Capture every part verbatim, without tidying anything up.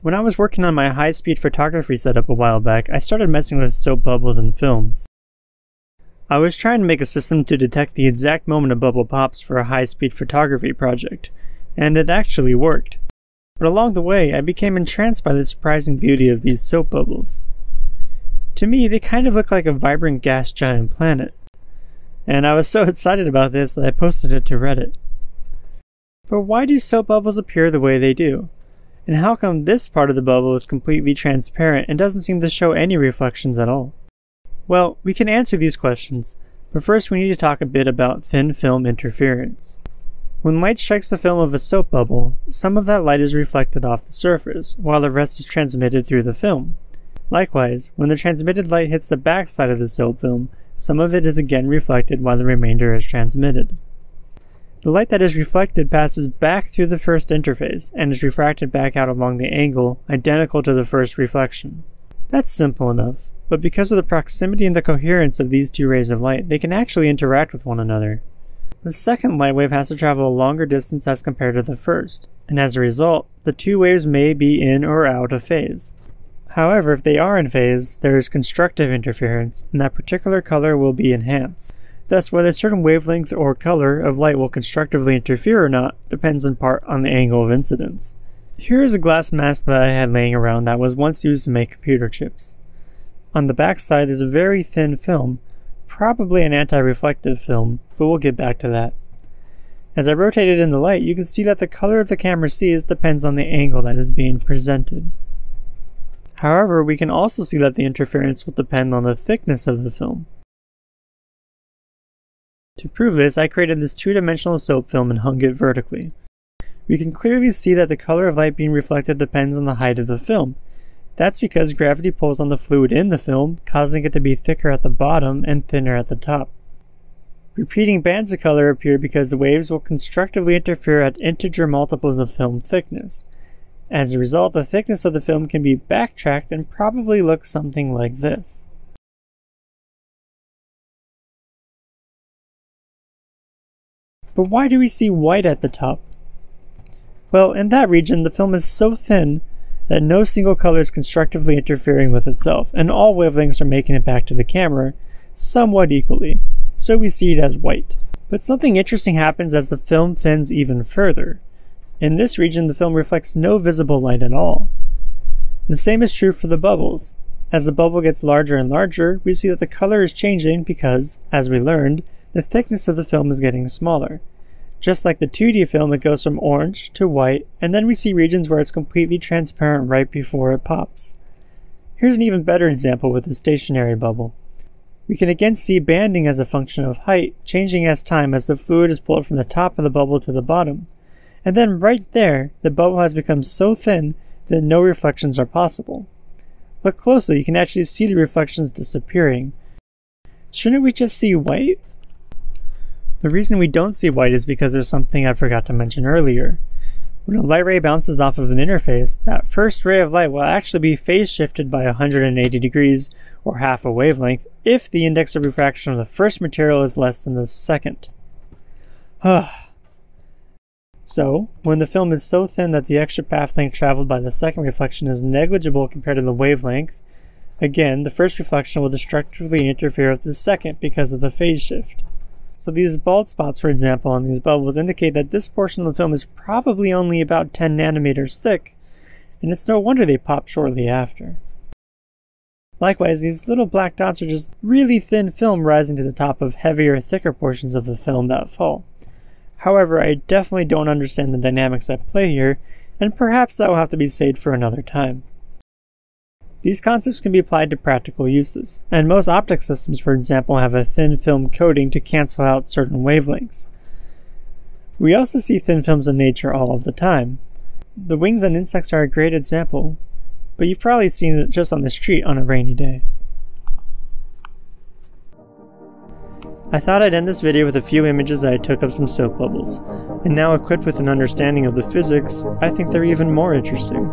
When I was working on my high-speed photography setup a while back, I started messing with soap bubbles and films. I was trying to make a system to detect the exact moment a bubble pops for a high-speed photography project, and it actually worked. But along the way, I became entranced by the surprising beauty of these soap bubbles. To me, they kind of look like a vibrant gas giant planet. And I was so excited about this that I posted it to Reddit. But why do soap bubbles appear the way they do? And how come this part of the bubble is completely transparent and doesn't seem to show any reflections at all? Well, we can answer these questions, but first we need to talk a bit about thin film interference. When light strikes the film of a soap bubble, some of that light is reflected off the surface, while the rest is transmitted through the film. Likewise, when the transmitted light hits the backside of the soap film, some of it is again reflected while the remainder is transmitted. The light that is reflected passes back through the first interface and is refracted back out along the angle identical to the first reflection. That's simple enough, but because of the proximity and the coherence of these two rays of light, they can actually interact with one another. The second light wave has to travel a longer distance as compared to the first, and as a result, the two waves may be in or out of phase. However, if they are in phase, there is constructive interference, and that particular color will be enhanced. Thus, whether a certain wavelength or color of light will constructively interfere or not depends in part on the angle of incidence. Here is a glass mask that I had laying around that was once used to make computer chips. On the back side there's a very thin film, probably an anti-reflective film, but we'll get back to that. As I rotate it in the light, you can see that the color the camera sees depends on the angle that is being presented. However, we can also see that the interference will depend on the thickness of the film. To prove this, I created this two-dimensional soap film and hung it vertically. We can clearly see that the color of light being reflected depends on the height of the film. That's because gravity pulls on the fluid in the film, causing it to be thicker at the bottom and thinner at the top. Repeating bands of color appear because the waves will constructively interfere at integer multiples of film thickness. As a result, the thickness of the film can be backtracked and probably look something like this. But why do we see white at the top? Well, in that region, the film is so thin that no single color is constructively interfering with itself, and all wavelengths are making it back to the camera, somewhat equally, so we see it as white. But something interesting happens as the film thins even further. In this region, the film reflects no visible light at all. The same is true for the bubbles. As the bubble gets larger and larger, we see that the color is changing because, as we learned, the thickness of the film is getting smaller. Just like the two D film, it goes from orange to white, and then we see regions where it's completely transparent right before it pops. Here's an even better example with a stationary bubble. We can again see banding as a function of height, changing as time as the fluid is pulled from the top of the bubble to the bottom. And then right there, the bubble has become so thin that no reflections are possible. Look closely, you can actually see the reflections disappearing. Shouldn't we just see white? The reason we don't see white is because there's something I forgot to mention earlier. When a light ray bounces off of an interface, that first ray of light will actually be phase shifted by one hundred eighty degrees, or half a wavelength, if the index of refraction of the first material is less than the second. So, when the film is so thin that the extra path length traveled by the second reflection is negligible compared to the wavelength, again, the first reflection will destructively interfere with the second because of the phase shift. So these bald spots, for example, on these bubbles indicate that this portion of the film is probably only about ten nanometers thick, and it's no wonder they pop shortly after. Likewise, these little black dots are just really thin film rising to the top of heavier, thicker portions of the film that fall. However, I definitely don't understand the dynamics at play here, and perhaps that will have to be saved for another time. These concepts can be applied to practical uses, and most optic systems, for example, have a thin film coating to cancel out certain wavelengths. We also see thin films in nature all of the time. The wings on insects are a great example, but you've probably seen it just on the street on a rainy day. I thought I'd end this video with a few images that I took of some soap bubbles, and now equipped with an understanding of the physics, I think they're even more interesting.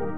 you.